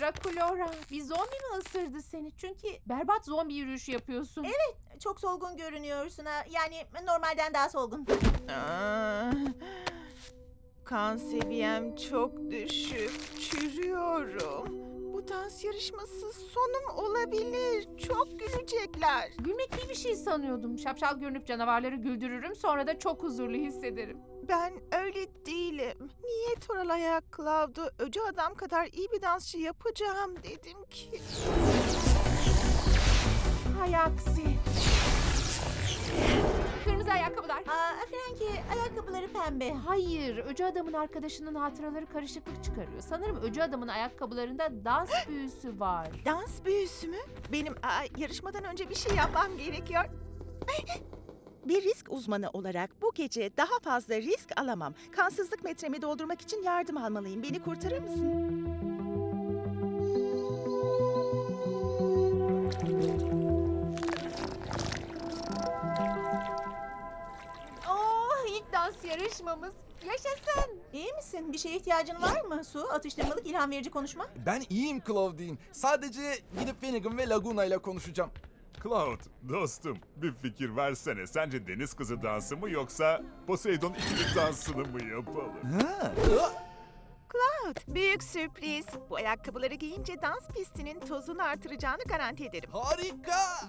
Draculaura, bir zombi mi ısırdı seni? Çünkü berbat zombi yürüyüşü yapıyorsun. Evet, çok solgun görünüyorsun ha. Yani normalden daha solgun. Kan seviyem çok düşük, çürüyorum. Bu dans yarışması sonum olabilir. Çok gülecekler. Gülmek iyi bir şey sanıyordum. Şapşal görünüp canavarları güldürürüm, sonra da çok huzurlu hissederim. Ben öyle değilim. Niye Toral Ayak-Klav'da Öcü Adam kadar iyi bir dansçı yapacağım dedim ki? Hay aksi. Kırmızı ayakkabılar. Frankie, ayakkabıları pembe. Hayır, Öcü Adam'ın arkadaşının hatıraları karışıklık çıkarıyor. Sanırım Öcü Adam'ın ayakkabılarında dans büyüsü var. Dans büyüsü mü? Benim yarışmadan önce bir şey yapmam gerekiyor. Bir risk uzmanı olarak bu gece daha fazla risk alamam. Kansızlık metremi doldurmak için yardım almalıyım. Beni kurtarır mısın? Yarışmamız yaşasın. İyi misin? Bir şeye ihtiyacın var mı? Su, atıştırmalık, ilham verici konuşma. Ben iyiyim Clawdeen. Sadece gidip Finnegan ve Laguna ile konuşacağım. Clawd, dostum bir fikir versene. Sence deniz kızı dansı mı yoksa Poseidon ikilik dansını mı yapalım? Clawd, büyük sürpriz. Bu ayakkabıları giyince dans pistinin tozunu artıracağını garanti ederim. Harika!